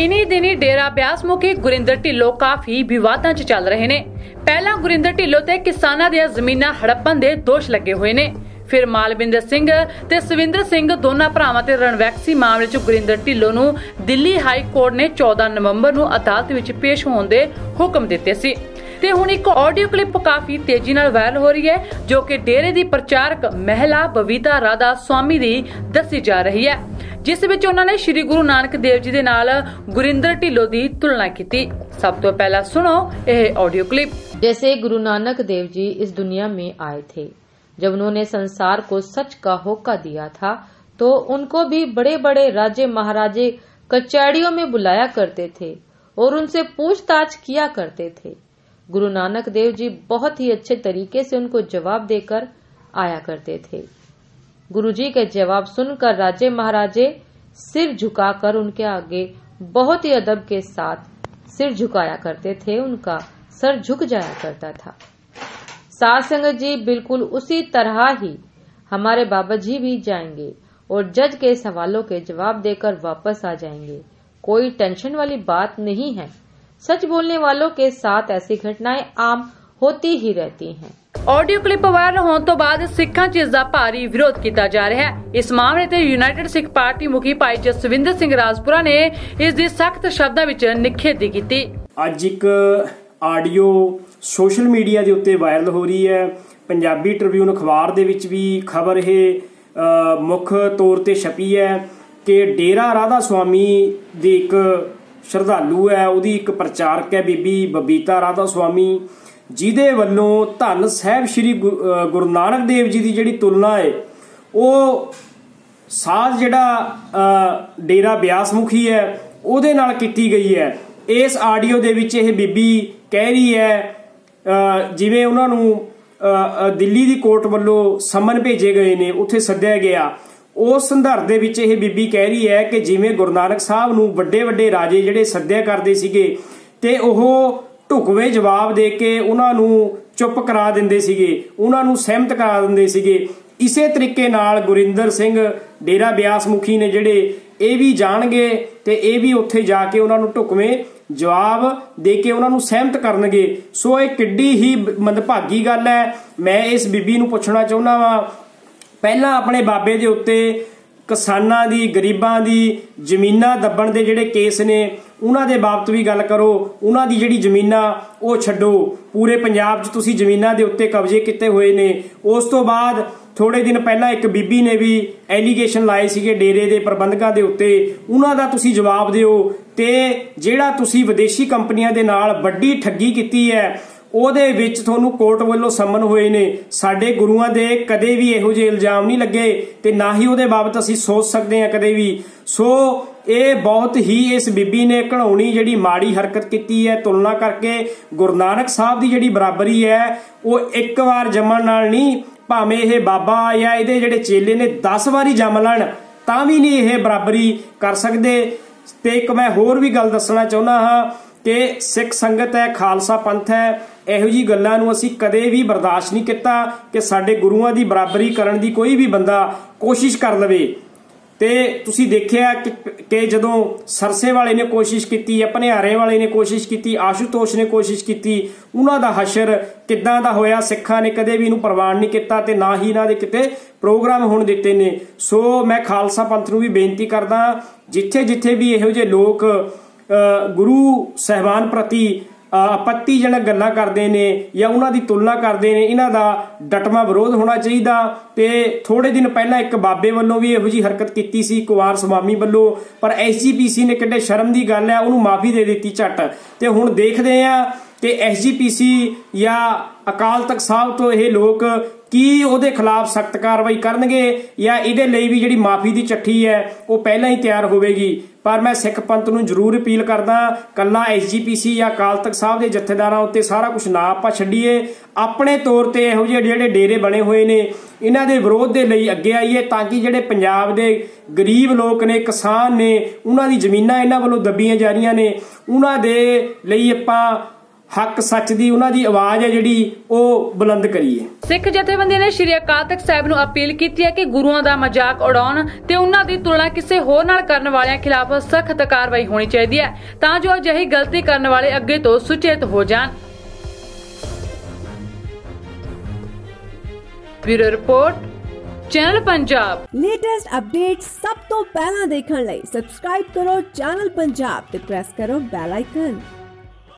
इन्हीं दिनी डेरा ब्यास मुखी गुरिंदर ढिल्लों काफी विवादां च चल रहे ने। पहला गुरिंदर ढिल्लों ते किसानां दियां ज़मीनां हड़पण दे दोष लगे हुए ने। फिर मालविंदर सिंह ते सुविंदर सिंह दोनों भरावां ते रणवैक्सी मामले च गुरिंदर ढिल्लों नूं दिल्ली हाई कोर्ट ने 14 नवंबर नूं अदालत विच पेश होण दे हुकम दित्ते सी। ते हुण एक ऑडियो क्लिप काफी तेजी नाल वायरल हो रही है, जो कि डेरे दी प्रचारक महिला बबीता राधा स्वामी दी दसी जा रही है, जिस विच उन्होंने श्री गुरु नानक देव जी दे नाल गुरिंदर ढिल्लों दी तुलना की। सब तो पहला सुनो यह ऑडियो क्लिप। जैसे गुरु नानक देव जी इस दुनिया में आए थे, जब उन्होंने संसार को सच का होका दिया था, तो उनको भी बड़े बड़े राजे महाराजे कचहरियों में बुलाया करते थे और उनसे पूछताछ किया करते थे। गुरु नानक देव जी बहुत ही अच्छे तरीके से उनको जवाब देकर आया करते थे। गुरु जी के जवाब सुनकर राजे महाराजे सिर झुकाकर उनके आगे बहुत ही अदब के साथ सिर झुकाया करते थे, उनका सर झुक जाया करता था। साध संगत जी बिल्कुल उसी तरह ही हमारे बाबा जी भी जाएंगे और जज के सवालों के जवाब देकर वापस आ जाएंगे। कोई टेंशन वाली बात नहीं है। सच बोलने वालों के साथ ऐसी घटनाएं आम होती ही रहती हैं। ऑडियो क्लिप वायरल होने तो बाद सिखा इसका भारी विरोध किया जा रहा है। इस मामले ते यूनाइटेड सिख पार्टी मुखी भाई जसविंदर सिंह राजपुरा ने इस दी सख्त शब्दां विच निखेधी की। अज एक आडियो सोशल मीडिया के उत्ते वायरल हो रही है। पंजाबी ट्रिब्यून अखबार दे विच भी खबर यह मुख तौर ते छपी है कि डेरा राधा स्वामी दे एक श्रद्धालु है, उहदी एक प्रचारक है बीबी बबीता राधा स्वामी, जिहदे वल्लों धन साहिब श्री गुरु नानक देव जी की जिहड़ी तुलना है वह साध जिहड़ा डेरा ब्यास मुखी है उहदे नाल कीती गई है। इस आडियो दे विच यह बीबी कह रही है जिवें उहनां नूं दिल्ली दी कोर्ट वल्लों समन भेजे गए ने, उत्थे सद्दिया गया। उस संदर्भ दे विच यह बीबी कह रही है कि जिवें गुरु नानक साहब नूं वड्डे वड्डे राजे जिहड़े सद्दिया करदे सीगे ते ओह ढुकवें जवाब दे के उन्हां नूं चुप करा दिंदे सीगे, उन्हां नूं सहमत करा दिंदे सीगे। इसे तरीके नाल गुरिंदर सिंह डेरा ब्यास मुखी ने जिहड़े इह वी जाणगे ते इह वी उत्थे जाके उन्हां नूं ढुकवें जवाब दे के उन्हां नूं सहमत करनगे। सो इह किड्डी ही मंदभागी गल है। मैं इस बीबी नूं पुछणा चाहुंदा वां, ਪਹਿਲਾਂ ਆਪਣੇ ਬਾਬੇ ਦੇ ਉੱਤੇ ਕਿਸਾਨਾਂ ਦੀ ਗਰੀਬਾਂ ਦੀ ਜ਼ਮੀਨਾਂ ਦੱਬਣ ਦੇ ਜਿਹੜੇ ਕੇਸ ਨੇ ਉਹਨਾਂ ਦੇ ਬਾਬਤ ਵੀ ਗੱਲ ਕਰੋ। ਉਹਨਾਂ ਦੀ ਜਿਹੜੀ ਜ਼ਮੀਨਾਂ ਉਹ ਛੱਡੋ, ਪੂਰੇ ਪੰਜਾਬ 'ਚ ਤੁਸੀਂ ਜ਼ਮੀਨਾਂ ਦੇ ਉੱਤੇ ਕਬਜ਼ੇ ਕੀਤੇ ਹੋਏ ਨੇ। ਉਸ ਤੋਂ ਬਾਅਦ ਥੋੜੇ ਦਿਨ ਪਹਿਲਾਂ ਇੱਕ ਬੀਬੀ ਨੇ ਵੀ ਐਲੀਗੇਸ਼ਨ ਲਾਏ ਸੀਗੇ ਡੇਰੇ ਦੇ ਪ੍ਰਬੰਧਕਾਂ ਦੇ ਉੱਤੇ, ਉਹਨਾਂ ਦਾ ਤੁਸੀਂ ਜਵਾਬ ਦਿਓ। ਤੇ ਜਿਹੜਾ ਤੁਸੀਂ ਵਿਦੇਸ਼ੀ ਕੰਪਨੀਆਂ ਦੇ ਨਾਲ ਵੱਡੀ ਠੱਗੀ ਕੀਤੀ ਹੈ ਉਹਦੇ ਵਿੱਚ ਤੁਹਾਨੂੰ ਕੋਰਟ ਵੱਲੋਂ ਸੰਮਨ ਹੋਏ ਨੇ। ਸਾਡੇ ਗੁਰੂਆਂ ਦੇ ਕਦੇ ਵੀ ਇਹੋ ਜਿਹੇ ਇਲਜ਼ਾਮ ਨਹੀਂ ਲੱਗੇ ਤੇ ਨਾ ਹੀ ਉਹਦੇ ਬਾਬਤ ਅਸੀਂ ਸੋਚ ਸਕਦੇ ਹਾਂ ਕਦੇ ਵੀ। ਸੋ ਇਹ ਬਹੁਤ ਹੀ ਇਸ ਬੀਬੀ ਨੇ ਘਣਾਉਣੀ ਜਿਹੜੀ ਮਾੜੀ ਹਰਕਤ ਕੀਤੀ ਹੈ, ਤੁਲਨਾ ਕਰਕੇ ਗੁਰੂ ਨਾਨਕ ਸਾਹਿਬ ਦੀ ਜਿਹੜੀ ਬਰਾਬਰੀ ਹੈ ਉਹ ਇੱਕ ਵਾਰ ਜੰਮਣ ਨਾਲ ਨਹੀਂ, ਭਾਵੇਂ ਇਹ ਬਾਬਾ ਜਾਂ ਇਹਦੇ ਜਿਹੜੇ ਚੇਲੇ ਨੇ 10 ਵਾਰੀ ਜੰਮ ਲੈਣ ਤਾਂ ਵੀ ਨਹੀਂ ਇਹ ਬਰਾਬਰੀ ਕਰ ਸਕਦੇ। ਤੇ ਇੱਕ ਮੈਂ ਹੋਰ ਵੀ ਗੱਲ ਦੱਸਣਾ ਚਾਹੁੰਦਾ ਹਾਂ ਕਿ ਸਿੱਖ ਸੰਗਤ ਹੈ, ਖਾਲਸਾ ਪੰਥ ਹੈ, ਇਹੋ ਜਿਹੀ ਗੱਲਾਂ ਨੂੰ ਅਸੀਂ ਕਦੇ ਵੀ ਬਰਦਾਸ਼ਤ ਨਹੀਂ ਕੀਤਾ ਕਿ ਸਾਡੇ ਗੁਰੂਆਂ ਦੀ ਬਰਾਬਰੀ ਕਰਨ ਦੀ ਕੋਈ ਵੀ ਬੰਦਾ ਕੋਸ਼ਿਸ਼ ਕਰ ਲਵੇ। ਤੇ ਤੁਸੀਂ ਦੇਖਿਆ ਕਿ ਜਦੋਂ ਸਰਸੇ ਵਾਲੇ ਨੇ ਕੋਸ਼ਿਸ਼ ਕੀਤੀ, ਭਨਿਆਰੇ ਵਾਲੇ ਨੇ ਕੋਸ਼ਿਸ਼ ਕੀਤੀ, ਆਸ਼ੂਤੋਸ਼ ਨੇ ਕੋਸ਼ਿਸ਼ ਕੀਤੀ, ਉਹਨਾਂ ਦਾ ਹਸ਼ਰ ਕਿੱਦਾਂ ਦਾ ਹੋਇਆ। ਸਿੱਖਾਂ ਨੇ ਕਦੇ ਵੀ ਇਹਨੂੰ ਪ੍ਰਵਾਨ ਨਹੀਂ ਕੀਤਾ ਤੇ ਨਾ ਹੀ ਇਹਨਾਂ ਦੇ ਕਿਤੇ ਪ੍ਰੋਗਰਾਮ ਹੋਣ ਦਿੱਤੇ ਨੇ। ਸੋ ਮੈਂ ਖਾਲਸਾ ਪੰਥ ਨੂੰ ਵੀ ਬੇਨਤੀ ਕਰਦਾ, ਜਿੱਥੇ ਜਿੱਥੇ ਵੀ ਇਹੋ ਜਿਹੇ ਲੋਕ ਗੁਰੂ ਸਾਹਿਬਾਨ ਪ੍ਰਤੀ आपत्तिजनक गल्लां करदे ने या उन्हां दी तुलना करदे ने, इन्हां दा डटमा विरोध होना चाहिदा। ते थोड़े दिन पहला एक बाबे वल्लों भी इहो जी हरकत कीती सी कुवार स्वामी वल्लों, पर SGPC ने किड्डे शर्म दी गल है उन्होंने माफ़ी दे दित्ती झट। ते हुण देखदे आ ते SGPC या अकाल तख्त साहब तो यह लोग की उहदे खिलाफ सख्त कार्रवाई करनगे या इहदे लई भी जिहड़ी माफ़ी दी चिट्ठी है वह पहलां ही तैयार होवेगी। पर मैं सिख पंथ नूं जरूर अपील करदा, कल्ला SGPC या अकाल तख्त साहब दे जथेदारां उत्ते सारा कुछ ना आपां छड्डीए। अपने तौर ते इहो जिहे जिहड़े डेरे बने होए ने इन्हां दे विरोध दे लई अगे आईए, तां कि जिहड़े पंजाब दे गरीब लोक ने, किसान ने, उन्हां दी ज़मीनां इन्हां वल्लों दबियां जा रहीआं ने, उन्हां दे लई आपां हक सच दी उन्हां दी आवाज़ है जिहड़ी ओह बुलंद करिए। सिख जथेबंदी ने श्री अकाल तख्त साहिब नूं अपील कीती है कि गुरुआं दा मजाक उड़ाउण ते उन्हां दी तुलना किसी होर नाल करन वालियां खिलाफ सख्त कार्रवाई होनी चाहीदी है तां जो अजिही गलती करन वाले अगे तो सुचेत हो जाण। Bureau report channel Punjab. Latest update सब तो पहला देखने सब्सक्राइब करो चैनल पंजाब ते प्रेस करो बेल आइकन।